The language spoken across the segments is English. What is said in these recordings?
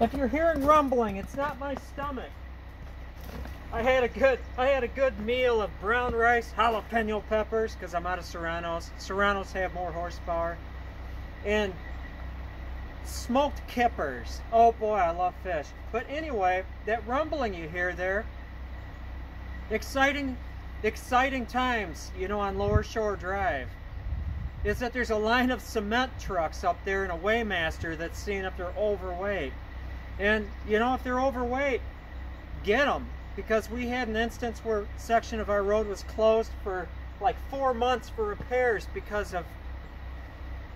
If you're hearing rumbling, it's not my stomach. I had a good meal of brown rice, jalapeno peppers, because I'm out of serranos. Serranos have more horsepower. And smoked kippers. Oh boy, I love fish. But anyway, that rumbling you hear there, exciting times, you know, on Lower Shore Drive, is that there's a line of cement trucks up there and a Waymaster that's seeing if they're overweight. And, you know, if they're overweight, get them. Because we had an instance where a section of our road was closed for like 4 months for repairs because of,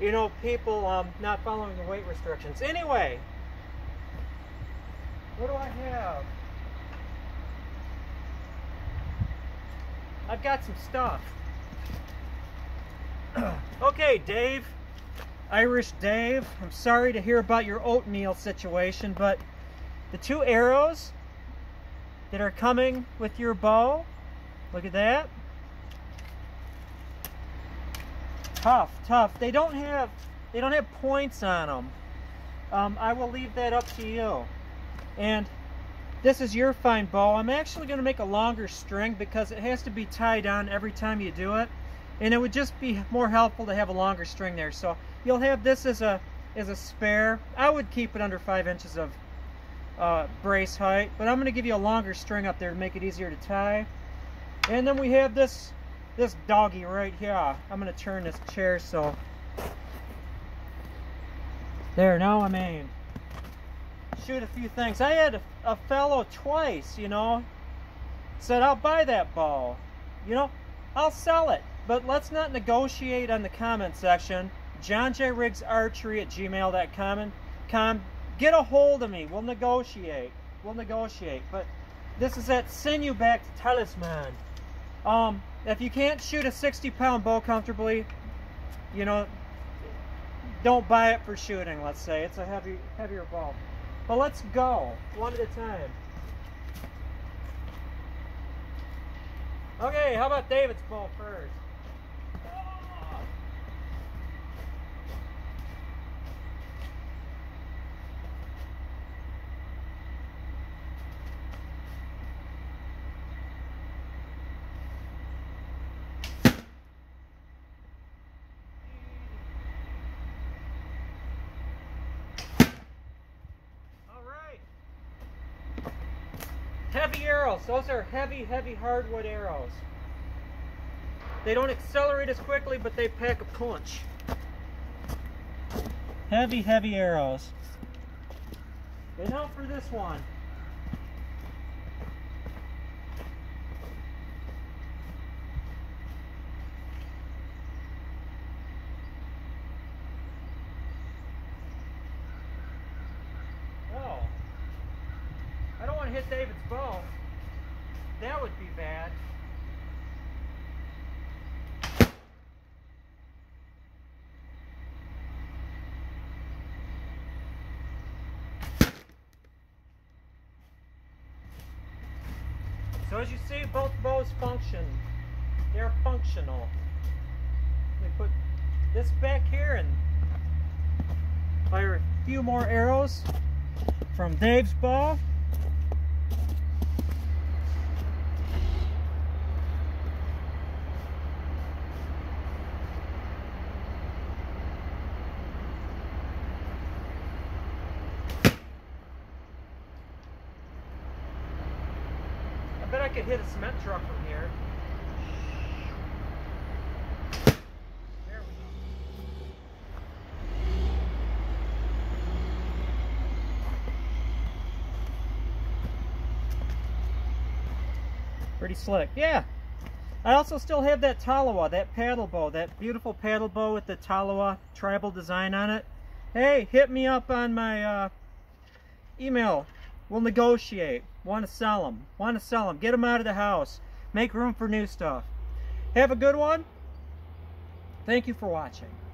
you know, people not following the weight restrictions. Anyway, what do I have? I've got some stuff. Okay, Dave, Irish Dave, I'm sorry to hear about your oatmeal situation, but the two arrows that are coming with your bow, look at that. Tough. They don't have points on them. I will leave that up to you. And this is your fine bow. I'm actually going to make a longer string because it has to be tied on every time you do it, and it would just be more helpful to have a longer string there. So you'll have this as a spare. I would keep it under 5 inches of brace height, but I'm going to give you a longer string up there to make it easier to tie. And then we have this doggy right here. I'm going to turn this chair so there. Now I'm aimed. Shoot a few things. I had a fellow twice, you know, said I'll buy that bow, you know, I'll sell it. But let's not negotiate on the comment section. JohnJRiggsArchery@gmail.com. Get a hold of me. We'll negotiate. But this is that Sinew Backed Talisman. If you can't shoot a 60-pound bow comfortably, you know, don't buy it for shooting, let's say. It's a heavier bow. But let's go one at a time. Okay, how about David's bow first? Heavy arrows. Those are heavy hardwood arrows. They don't accelerate as quickly, but they pack a punch. Heavy arrows. And now for this one. Hit David's bow. That would be bad. So as you see, both bows function. They're functional. We put this back here and fire a few more arrows from Dave's bow. I bet I could hit a cement truck from here. There we go. Pretty slick, yeah. I also still have that Tolowa, that paddle bow, that beautiful paddle bow with the Tolowa tribal design on it. Hey, hit me up on my email. We'll negotiate. Want to sell them. Get them out of the house. Make room for new stuff. Have a good one. Thank you for watching.